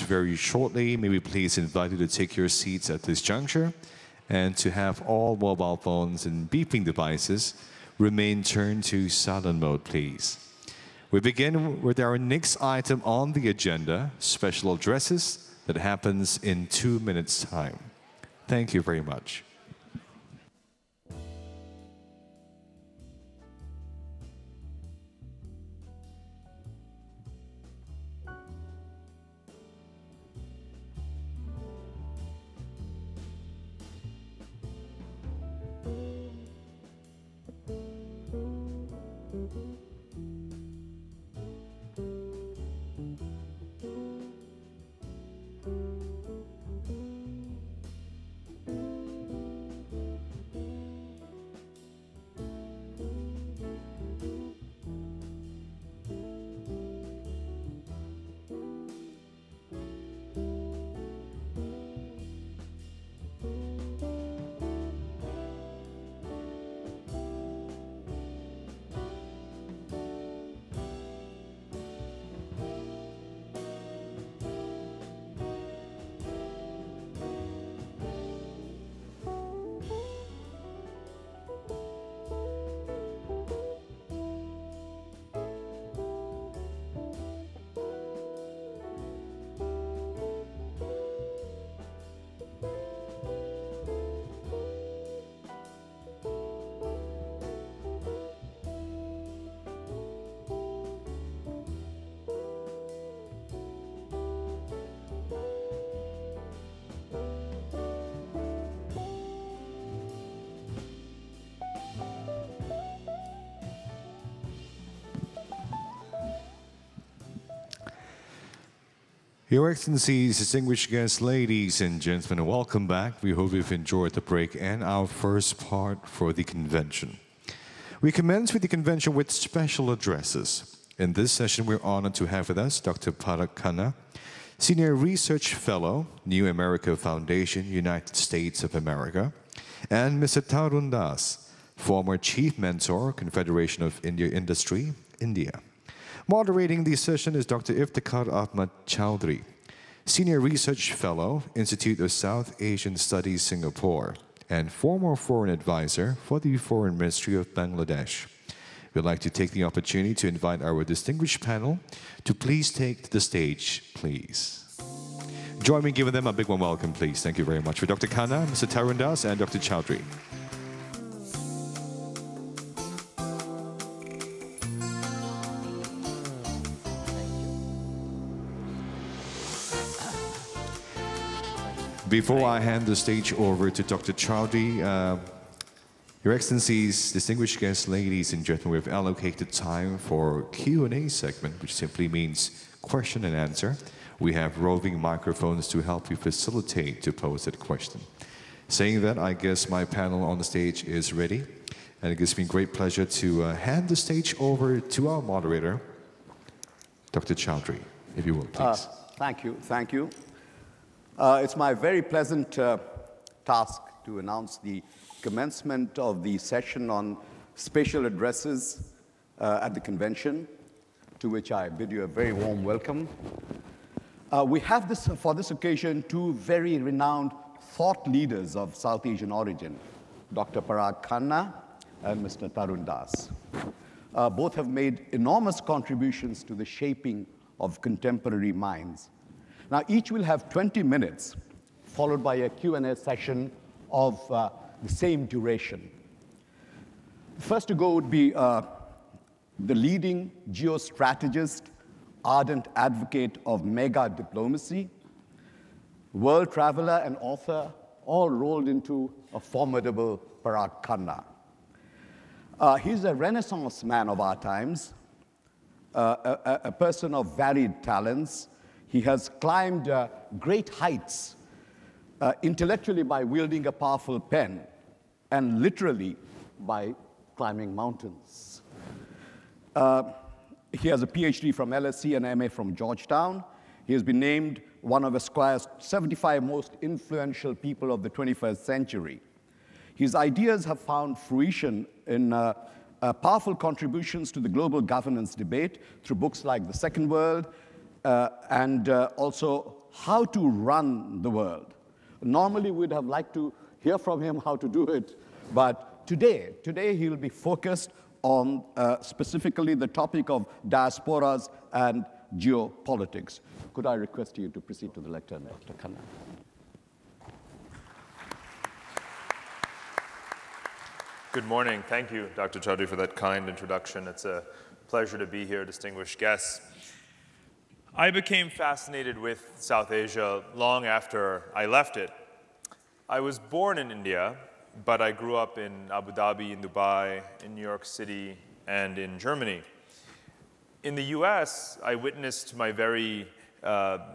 very shortly. May we please invite you to take your seats at this juncture and to have all mobile phones and beeping devices remain turned to silent mode, please. We begin with our next item on the agenda, special addresses, that happens in 2 minutes' time. Thank you very much. Your Excellencies, distinguished guests, ladies and gentlemen, welcome back. We hope you've enjoyed the break and our first part for the convention. We commence with the convention with special addresses. In this session, we're honored to have with us Dr. Parag Khanna, Senior Research Fellow, New America Foundation, United States of America, and Mr. Tarun Das, former Chief Mentor, Confederation of India Industry, India. Moderating this session is Dr. Iftekhar Ahmed Chowdhury, Senior Research Fellow, Institute of South Asian Studies Singapore, and former Foreign Advisor for the Foreign Ministry of Bangladesh. We'd like to take the opportunity to invite our distinguished panel to please take the stage, please. Join me in giving them a big warm welcome, please. Thank you very much. For Dr. Khanna, Mr. Tarun Das, and Dr. Chowdhury. Before I hand the stage over to Dr. Chowdhury, Your Excellencies, distinguished guests, ladies and gentlemen, we've allocated time for Q&A segment, which simply means question and answer. We have roving microphones to help you facilitate to pose that question. Saying that, I guess my panel on the stage is ready, and it gives me great pleasure to hand the stage over to our moderator, Dr. Chowdhury, if you will, please. Thank you. It's my very pleasant task to announce the commencement of the session on special addresses at the convention, to which I bid you a very warm welcome. We have for this occasion two very renowned thought leaders of South Asian origin, Dr. Parag Khanna and Mr. Tarun Das. Both have made enormous contributions to the shaping of contemporary minds. Now, each will have 20 minutes, followed by a Q&A session of the same duration. First to go would be the leading geostrategist, ardent advocate of mega diplomacy, world traveler and author, all rolled into a formidable Parag Khanna. He's a Renaissance man of our times, a person of varied talents. He has climbed great heights intellectually by wielding a powerful pen and literally by climbing mountains. He has a PhD from LSE and MA from Georgetown. He has been named one of Esquire's 75 most influential people of the 21st century. His ideas have found fruition in powerful contributions to the global governance debate through books like The Second World, and also how to run the world. Normally, we'd have liked to hear from him how to do it, but today he'll be focused on specifically the topic of diasporas and geopolitics. Could I request you to proceed to the lectern, Dr. Khanna? Good morning. Thank you, Dr. Chowdhury, for that kind introduction. It's a pleasure to be here, distinguished guests. I became fascinated with South Asia long after I left it. I was born in India, but I grew up in Abu Dhabi, in Dubai, in New York City, and in Germany. In the US, I witnessed my very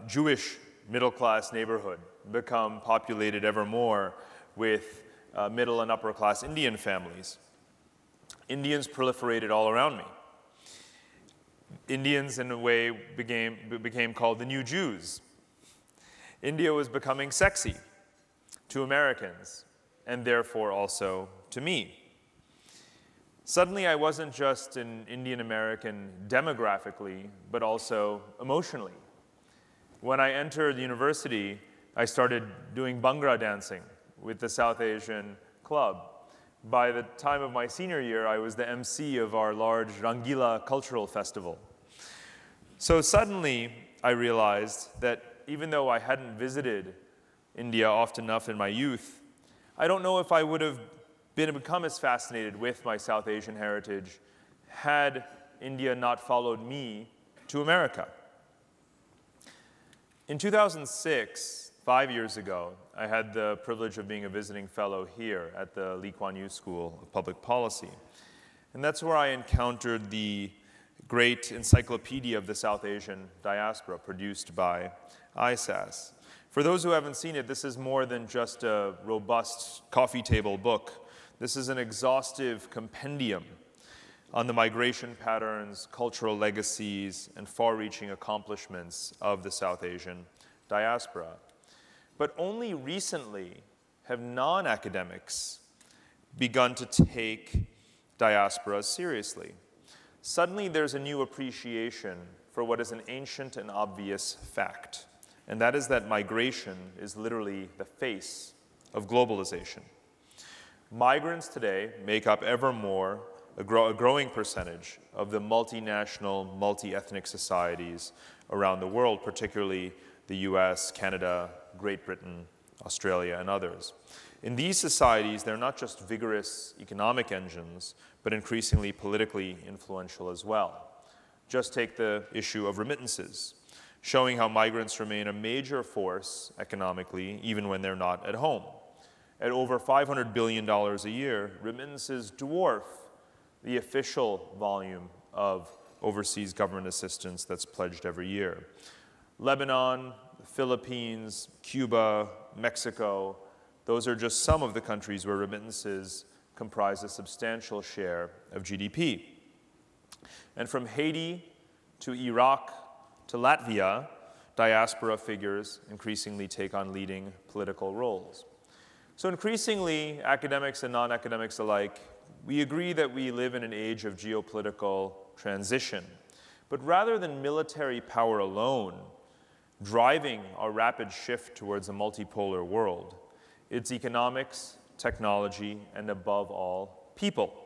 Jewish middle-class neighborhood become populated ever more with middle and upper class Indian families. Indians proliferated all around me. Indians, in a way, became called the new Jews. India was becoming sexy to Americans, and therefore also to me. Suddenly, I wasn't just an Indian American demographically, but also emotionally. When I entered university, I started doing Bhangra dancing with the South Asian club. By the time of my senior year, I was the MC of our large Rangila Cultural Festival. So suddenly, I realized that even though I hadn't visited India often enough in my youth, I don't know if I would have become as fascinated with my South Asian heritage had India not followed me to America. In 2006, 5 years ago, I had the privilege of being a visiting fellow here at the Lee Kuan Yew School of Public Policy. And that's where I encountered the great encyclopedia of the South Asian diaspora produced by ISAS. For those who haven't seen it, this is more than just a robust coffee table book. This is an exhaustive compendium on the migration patterns, cultural legacies, and far-reaching accomplishments of the South Asian diaspora. But only recently have non-academics begun to take diasporas seriously. Suddenly, there's a new appreciation for what is an ancient and obvious fact, and that is that migration is literally the face of globalization. Migrants today make up ever more a growing percentage of the multinational, multi-ethnic societies around the world, particularly the US, Canada, Great Britain, Australia, and others. In these societies, they're not just vigorous economic engines, but increasingly politically influential as well. Just take the issue of remittances, showing how migrants remain a major force economically, even when they're not at home. At over $500 billion a year, remittances dwarf the official volume of overseas government assistance that's pledged every year. Lebanon, the Philippines, Cuba, Mexico, those are just some of the countries where remittances comprise a substantial share of GDP. And from Haiti to Iraq to Latvia, diaspora figures increasingly take on leading political roles. So increasingly, academics and non-academics alike, we agree that we live in an age of geopolitical transition. But rather than military power alone driving our rapid shift towards a multipolar world, it's economics, technology, and above all, people.